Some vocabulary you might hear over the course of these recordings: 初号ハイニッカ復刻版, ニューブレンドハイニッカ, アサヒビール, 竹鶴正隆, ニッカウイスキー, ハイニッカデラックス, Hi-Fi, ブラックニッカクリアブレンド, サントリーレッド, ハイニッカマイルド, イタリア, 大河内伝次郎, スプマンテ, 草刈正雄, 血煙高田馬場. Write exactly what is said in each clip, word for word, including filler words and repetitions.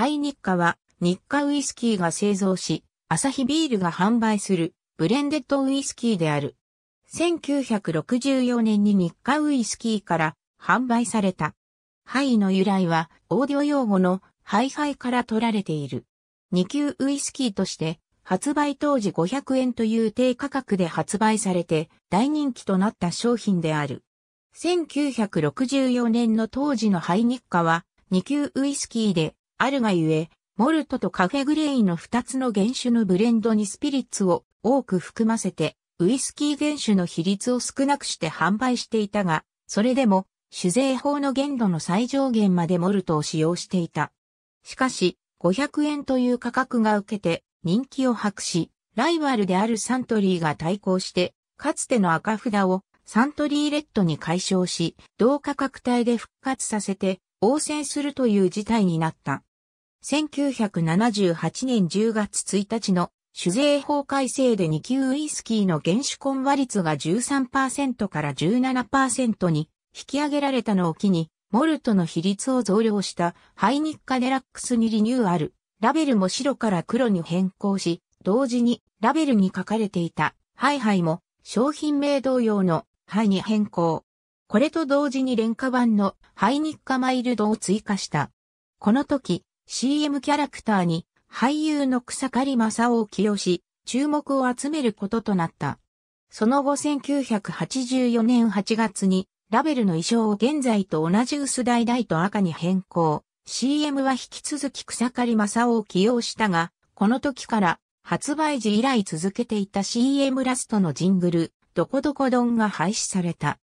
ハイニッカは、ニッカウイスキーが製造し、アサヒビールが販売する、ブレンデッドウイスキーである。せんきゅうひゃくろくじゅうよねんにニッカウイスキーから販売された。ハイの由来は、オーディオ用語のHi-Fiから取られている。に級ウイスキーとして、発売当時ごひゃくえんという低価格で発売されて、大人気となった商品である。せんきゅうひゃくろくじゅうよねんの当時のハイニッカは、に級ウイスキーで、あるがゆえ、モルトとカフェグレインのふたつの原種のブレンドにスピリッツを多く含ませて、ウイスキー原種の比率を少なくして販売していたが、それでも、酒税法の限度の最上限までモルトを使用していた。しかし、ごひゃくえんという価格が受けて、人気を博し、ライバルであるサントリーが対抗して、かつての赤札をサントリーレッドに改称し、同価格帯で復活させて、応戦するという事態になった。せんきゅうひゃくななじゅうはちねんじゅうがつついたちの酒税法改正でに級ウイスキーの原酒混和率が じゅうさんパーセント から じゅうななパーセント に引き上げられたのを機に、モルトの比率を増量したハイニッカデラックスにリニューアル、ラベルも白から黒に変更し、同時にラベルに書かれていたHi-Fiも商品名同様のハイに変更。これと同時に廉価版のハイニッカマイルドを追加した。この時、シーエム キャラクターに俳優の草刈正雄を起用し、注目を集めることとなった。その後せんきゅうひゃくはちじゅうよねんはちがつにラベルの衣装を現在と同じ薄橙と赤に変更。シーエム は引き続き草刈正雄を起用したが、この時から発売時以来続けていた シーエム ラストのジングル、どこどこどんが廃止された。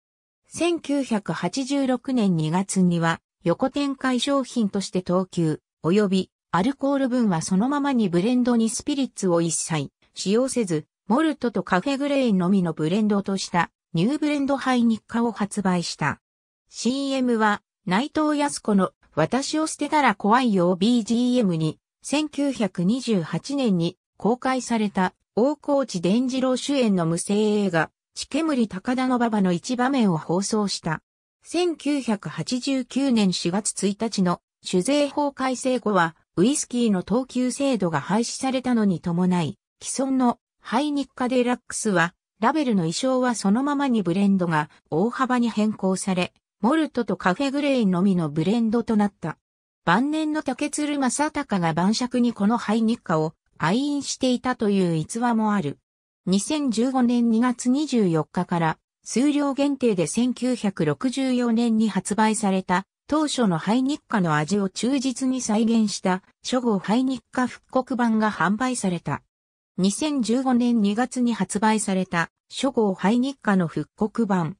せんきゅうひゃくはちじゅうろくねんにがつには、横展開商品として等級、及びアルコール分はそのままにブレンドにスピリッツを一切使用せず、モルトとカフェグレインのみのブレンドとしたニューブレンドハイニッカを発売した。シーエム は内藤康子の私を捨てたら怖いよ ビージーエム に、せんきゅうひゃくにじゅうはちねんに公開された大河内伝次郎主演の無声映画、血煙高田馬場の一場面を放送した。せんきゅうひゃくはちじゅうきゅうねんしがつついたちの酒税法改正後は、ウイスキーの等級制度が廃止されたのに伴い、既存のハイニッカデラックスは、ラベルの衣装はそのままにブレンドが大幅に変更され、モルトとカフェグレインのみのブレンドとなった。晩年の竹鶴正隆が晩酌にこのハイニッカを愛飲していたという逸話もある。にせんじゅうごねんにがつにじゅうよっかから数量限定でせんきゅうひゃくろくじゅうよねんに発売された当初のハイニッカの味を忠実に再現した初号ハイニッカ復刻版が販売された。にせんじゅうごねんにがつに発売された初号ハイニッカの復刻版。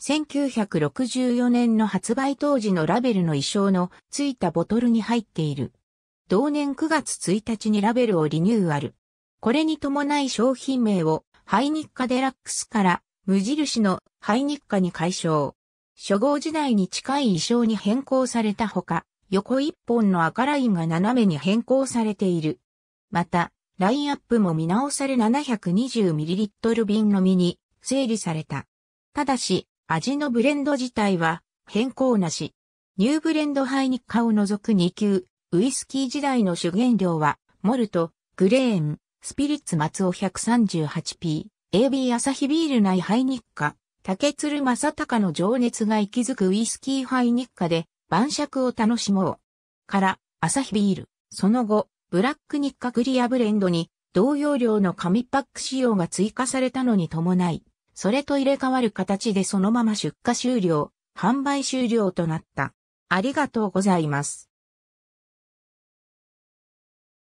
せんきゅうひゃくろくじゅうよねんの発売当時のラベルの衣装のついたボトルに入っている。同年くがつついたちにラベルをリニューアル。これに伴い商品名をハイニッカデラックスから無印のハイニッカに改称。初号時代に近い衣装に変更されたほか、横一本の赤ラインが斜めに変更されている。また、ラインアップも見直され ななひゃくにじゅうミリリットル 瓶のみに整理された。ただし、味のブレンド自体は変更なし。ニューブレンドハイニッカを除くに級、ウイスキー時代の主原料は、モルト、グレーン、スピリッツ松尾 ひゃくさんじゅうはちピー、エービー アサヒビール内ハイニッカ、竹鶴正隆の情熱が息づくウイスキーハイニッカで晩酌を楽しもう。から、アサヒビール、その後、ブラックニッカクリアブレンドに同容量の紙パック仕様が追加されたのに伴い、それと入れ替わる形でそのまま出荷終了、販売終了となった。ありがとうございます。